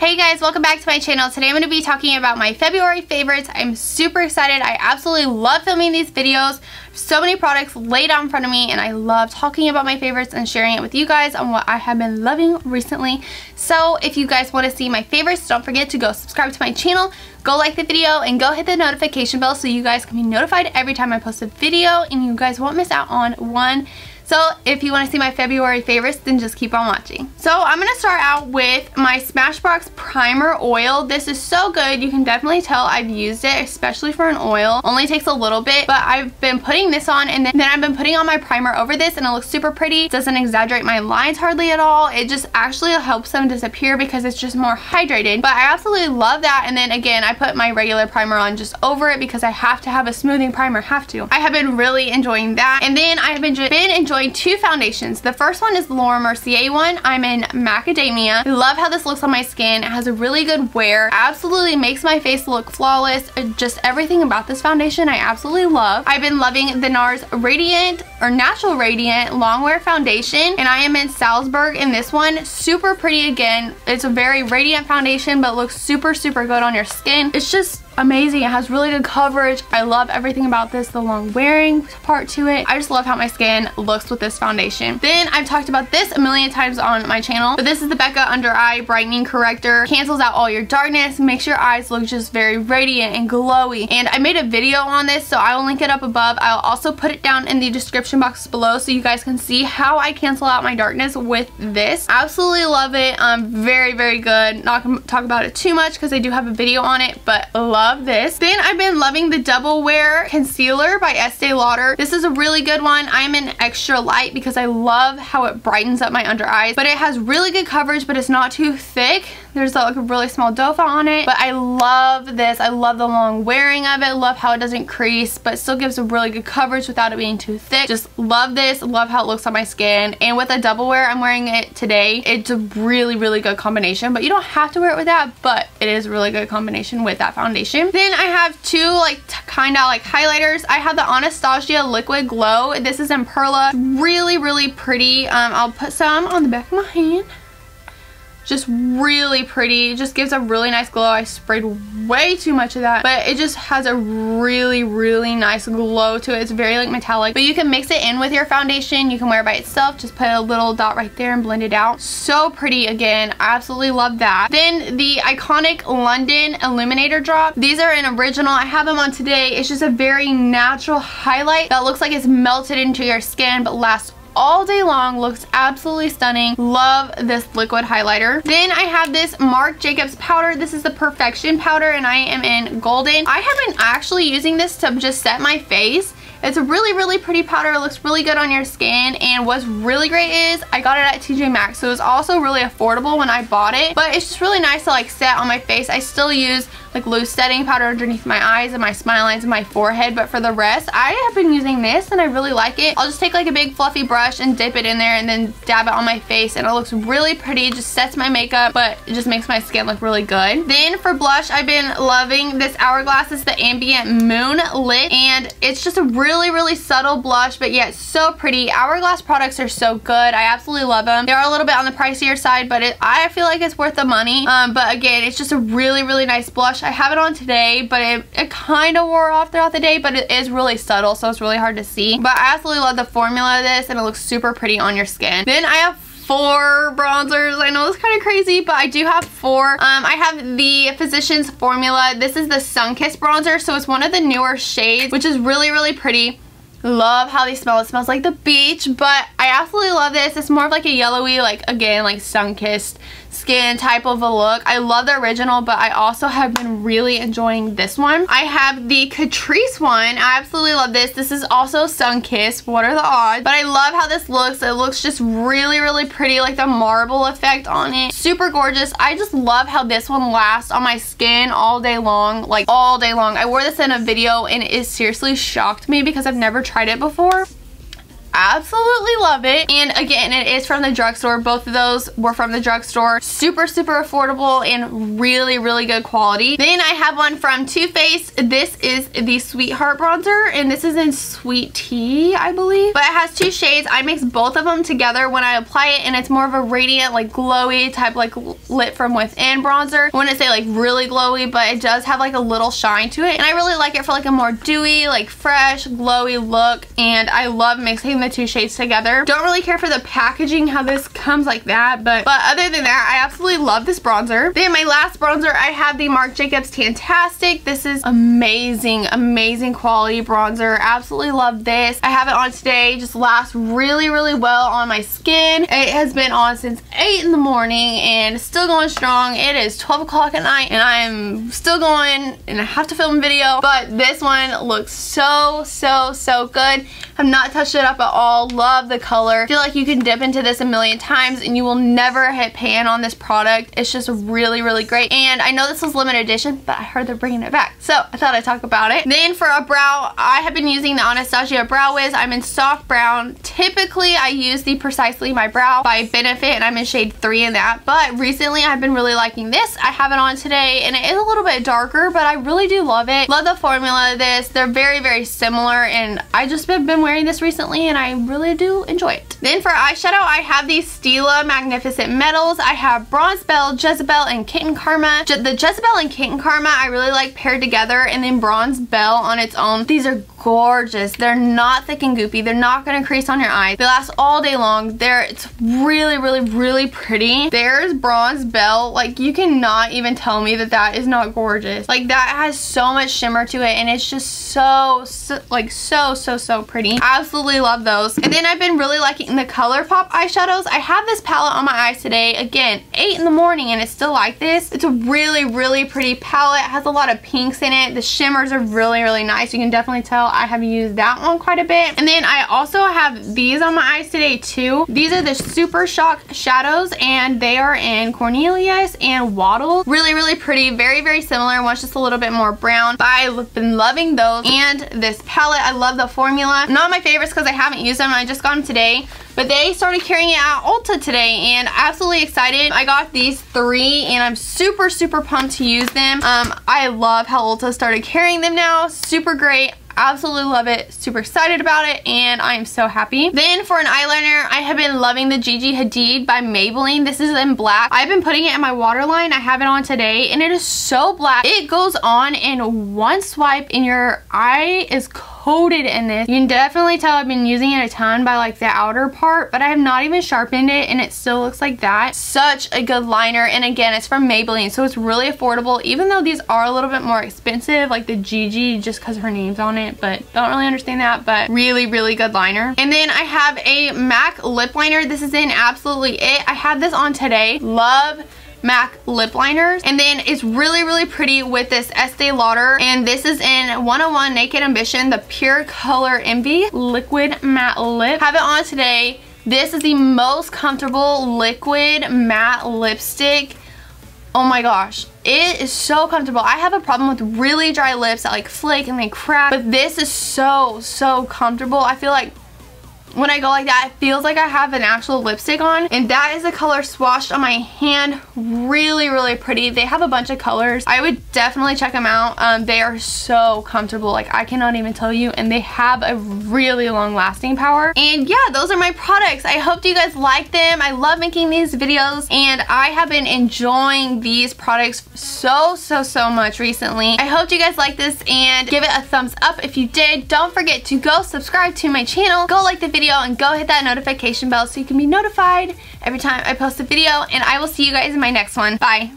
Hey guys, welcome back to my channel. Today I'm going to be talking about my February favorites. I'm super excited. I absolutely love filming these videos. So many products laid out in front of me and I love talking about my favorites and sharing it with you guys on what I have been loving recently. So if you guys want to see my favorites, don't forget to go subscribe to my channel, go like the video, and go hit the notification bell so you guys can be notified every time I post a video and you guys won't miss out on one. So if you want to see my February favorites, then just keep on watching. So I'm going to start out with my Smashbox Primer Oil. This is so good. You can definitely tell I've used it, especially for an oil. Only takes a little bit, but I've been putting this on and then I've been putting on my primer over this and it looks super pretty. It doesn't exaggerate my lines hardly at all. It just actually helps them disappear because it's just more hydrated. But I absolutely love that. And then again, I put my regular primer on just over it because I have to have a smoothing primer. I have been really enjoying that. And then I have been enjoying two foundations. The first one is the Laura Mercier one. I'm in Macadamia. I love how this looks on my skin. It has a really good wear. Absolutely makes my face look flawless. Just everything about this foundation I absolutely love. I've been loving the NARS Radiant or Natural Radiant Longwear Foundation, and I am in Salzburg in this one. Super pretty again. It's a very radiant foundation but looks super, super good on your skin. It's just amazing. It has really good coverage. I love everything about this, the long wearing part to it. I just love how my skin looks with this foundation. Then I've talked about this a million times on my channel, but this is the Becca Under Eye Brightening Corrector. Cancels out all your darkness, makes your eyes look just very radiant and glowy. And I made a video on this, so I will link it up above. I'll also put it down in the description box below so you guys can see how I cancel out my darkness with this. Absolutely love it. Very, very good. Not gonna talk about it too much because I do have a video on it, but love this. Then I've been loving the Double Wear Concealer by Estee Lauder. This is a really good one. I'm in Extra Light because I love how it brightens up my under eyes, but it has really good coverage, but it's not too thick. There's like a really small dofa on it, but I love this. I love the long wearing of it. Love how it doesn't crease, but still gives a really good coverage without it being too thick. Just love this. Love how it looks on my skin. And with a double wear, I'm wearing it today. It's a really, really good combination, but you don't have to wear it with that, but it is a really good combination with that foundation. Then I have two like kind of like highlighters. I have the Anastasia Liquid Glow. This is in Perla. Really, really pretty. I'll put some on the back of my hand. Just really pretty. It just gives a really nice glow. I sprayed way too much of that, but it just has a really, really nice glow to it. It's very like metallic, but you can mix it in with your foundation. You can wear it by itself. Just put a little dot right there and blend it out. So pretty again. I absolutely love that. Then the Iconic London Illuminator Drop. These are an original. I have them on today. It's just a very natural highlight that looks like it's melted into your skin but lasts all day long. Looks absolutely stunning. Love this liquid highlighter. Then I have this Marc Jacobs powder. This is the Perfection powder and I am in Golden. I have been actually using this to just set my face. It's a really, really pretty powder. It looks really good on your skin. And what's really great is I got it at TJ Maxx, so it was also really affordable when I bought it, but it's just really nice to like set on my face. I still use like loose setting powder underneath my eyes and my smile lines and my forehead, but for the rest I have been using this and I really like it. I'll just take like a big fluffy brush and dip it in there and then dab it on my face and it looks really pretty. It just sets my makeup, but it just makes my skin look really good. Then for blush, I've been loving this Hourglass. It's the Ambient Moon Lit and it's just a really, really subtle blush, but yet so pretty. Hourglass products are so good. I absolutely love them. They are a little bit on the pricier side, but I feel like it's worth the money. But again, it's just a really, really nice blush. I have it on today, but it kind of wore off throughout the day, but it is really subtle, so it's really hard to see. But I absolutely love the formula of this, and it looks super pretty on your skin. Then I have 4 bronzers. I know it's kind of crazy, but I do have 4. I have the Physicians Formula. This is the Sunkissed bronzer, so it's one of the newer shades, which is really, really pretty. Love how they smell. It smells like the beach, but I absolutely love this. It's more of like a yellowy, like again, like sun-kissed skin type of a look. I love the original, but I also have been really enjoying this one. I have the Catrice one. I absolutely love this. This is also sun-kissed. What are the odds? But I love how this looks. It looks just really, really pretty, like the marble effect on it. Super gorgeous. I just love how this one lasts on my skin all day long, like all day long. I wore this in a video and it seriously shocked me because I've never tried it before. absolutely love it. And again, it is from the drugstore. Both of those were from the drugstore. Super, super affordable and really, really good quality. Then I have one from Too Faced. This is the Sweetheart Bronzer, and this is in Sweet Tea, I believe. But it has two shades. I mix both of them together when I apply it, and it's more of a radiant, like glowy type, like lit from within bronzer. I wouldn't say like really glowy, but it does have like a little shine to it. And I really like it for like a more dewy, like fresh, glowy look. And I love mixing the two shades together. Don't really care for the packaging, how this comes like that, but other than that, I absolutely love this bronzer. Then my last bronzer, I have the Marc Jacobs Tantastic. This is amazing, amazing quality bronzer. Absolutely love this. I have it on today. Just lasts really, really well on my skin. It has been on since 8 in the morning and still going strong. It is 12 o'clock at night and I'm still going, and I have to film a video, but this one looks so, so, so good. I've not touched it up at all. Love the color. I feel like you can dip into this a million times and you will never hit pan on this product. It's just really, really great. And I know this was limited edition, but I heard they're bringing it back, so I thought I'd talk about it. Then for a brow, I have been using the Anastasia Brow Wiz. I'm in soft brown. Typically, I use the Precisely My Brow by Benefit, and I'm in shade 3 in that. But recently, I've been really liking this. I have it on today, and it is a little bit darker, but I really do love it. Love the formula of this. They're very, very similar, and I just have been wearing this recently, and I really do enjoy it. Then for eyeshadow, I have the Stila Magnificent Metals. I have Bronze Belle, Jezebel, and Kitten Karma. The Jezebel and Kitten Karma I really like paired together, and then Bronze Belle on its own. These are gorgeous. They're not thick and goopy. They're not going to crease on your eyes. They last all day long. It's really, really, really pretty. There's Bronze Belle. Like, you cannot even tell me that that is not gorgeous. Like, that has so much shimmer to it, and it's just so pretty. Absolutely love those. And then I've been really liking the ColourPop eyeshadows. I have this palette on my eyes today. Again, 8 in the morning, and it's still like this. It's a really, really pretty palette. It has a lot of pinks in it. The shimmers are really, really nice. You can definitely tell I have used that one quite a bit. And then I also have these on my eyes today too. These are the Super Shock shadows, and they are in Cornelius and Waddle. Really, really pretty. Very, very similar. One's just a little bit more brown, but I've been loving those. And this palette, I love the formula. Not my favorites because I haven't used them. I just got them today. But they started carrying it at Ulta today, and absolutely excited. I got these 3, and I'm super, super pumped to use them. I love how Ulta started carrying them now. Super great. Absolutely love it. Super excited about it, and I am so happy. Then for an eyeliner, I have been loving the Gigi Hadid by Maybelline. This is in black. I've been putting it in my waterline. I have it on today, and it is so black. It goes on in one swipe, and your eye is coated in this. You can definitely tell I've been using it a ton by like the outer part, but I have not even sharpened it, and it still looks like that. Such a good liner, and again, it's from Maybelline, so it's really affordable, even though these are a little bit more expensive, like the Gigi, just because her name's on it, but don't really understand that, but really, really good liner. And then I have a MAC lip liner. This is in Absolutely It. I had this on today. Love MAC lip liners. And then it's really, really pretty with this Estee Lauder, and this is in 101 Naked Ambition, the Pure Color Envy liquid matte lip. Have it on today. This is the most comfortable liquid matte lipstick. Oh my gosh, it is so comfortable. I have a problem with really dry lips that like flake and they crack, but this is so comfortable. I feel like when I go like that, it feels like I have an actual lipstick on. And that is the color swatched on my hand. Really, really pretty. They have a bunch of colors. I would definitely check them out. They are so comfortable. Like, I cannot even tell you. And they have a really long lasting power. And yeah, those are my products. I hope you guys like them. I love making these videos. And I have been enjoying these products so much recently. I hope you guys like this. And give it a thumbs up if you did. Don't forget to go subscribe to my channel. Go like the video. And go hit that notification bell so you can be notified every time I post a video, and I will see you guys in my next one. Bye.